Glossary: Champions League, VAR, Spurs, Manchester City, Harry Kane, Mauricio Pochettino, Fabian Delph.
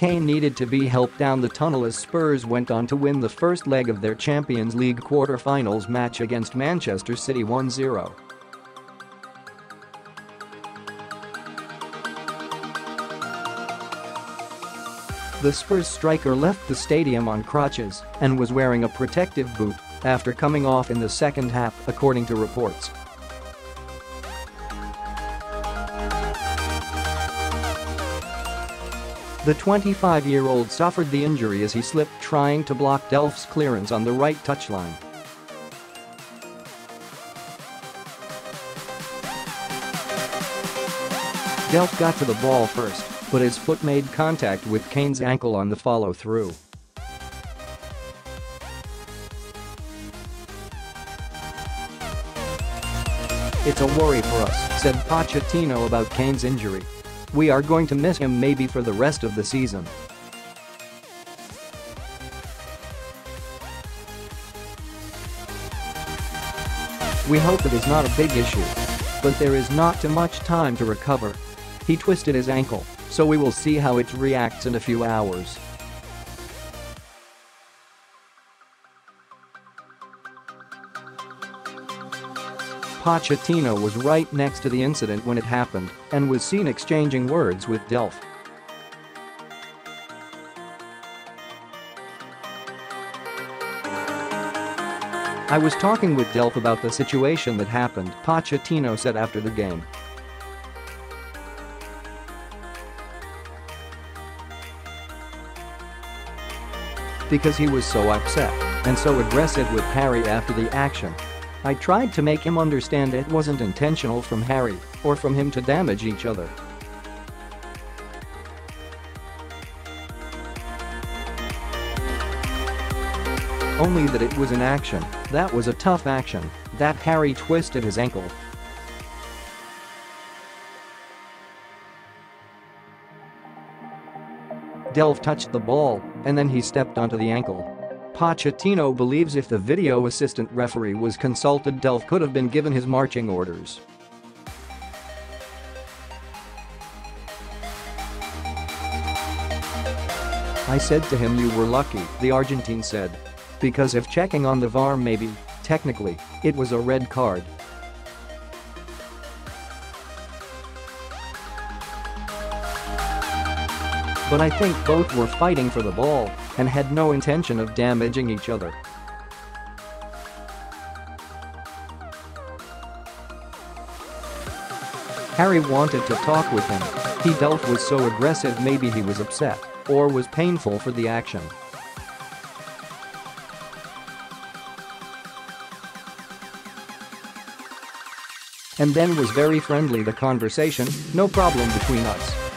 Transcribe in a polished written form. Kane needed to be helped down the tunnel as Spurs went on to win the first leg of their Champions League quarter-finals match against Manchester City 1-0. The Spurs striker left the stadium on crutches and was wearing a protective boot after coming off in the second half, according to reports. The 25-year-old suffered the injury as he slipped trying to block Delph's clearance on the right touchline. Delph got to the ball first, but his foot made contact with Kane's ankle on the follow-through. "It's a worry for us," said Pochettino about Kane's injury. "We are going to miss him maybe for the rest of the season." "We hope it is not a big issue. But there is not too much time to recover. He twisted his ankle, so we will see how it reacts in a few hours." Pochettino was right next to the incident when it happened and was seen exchanging words with Delph. "I was talking with Delph about the situation that happened," Pochettino said after the game. "Because he was so upset and so aggressive with Harry after the action. I tried to make him understand it wasn't intentional from Harry or from him to damage each other. Only that it was an action, that was a tough action, that Harry twisted his ankle. Delph touched the ball, and then he stepped onto the ankle." Pochettino believes if the video assistant referee was consulted, Delph could have been given his marching orders. "I said to him, 'You were lucky,'" the Argentine said. "Because if checking on the VAR, maybe, technically, it was a red card." "But I think both were fighting for the ball and had no intention of damaging each other." "Harry wanted to talk with him. Delph was so aggressive, maybe he was upset or was painful for the action." "And then was very friendly, the conversation, no problem between us.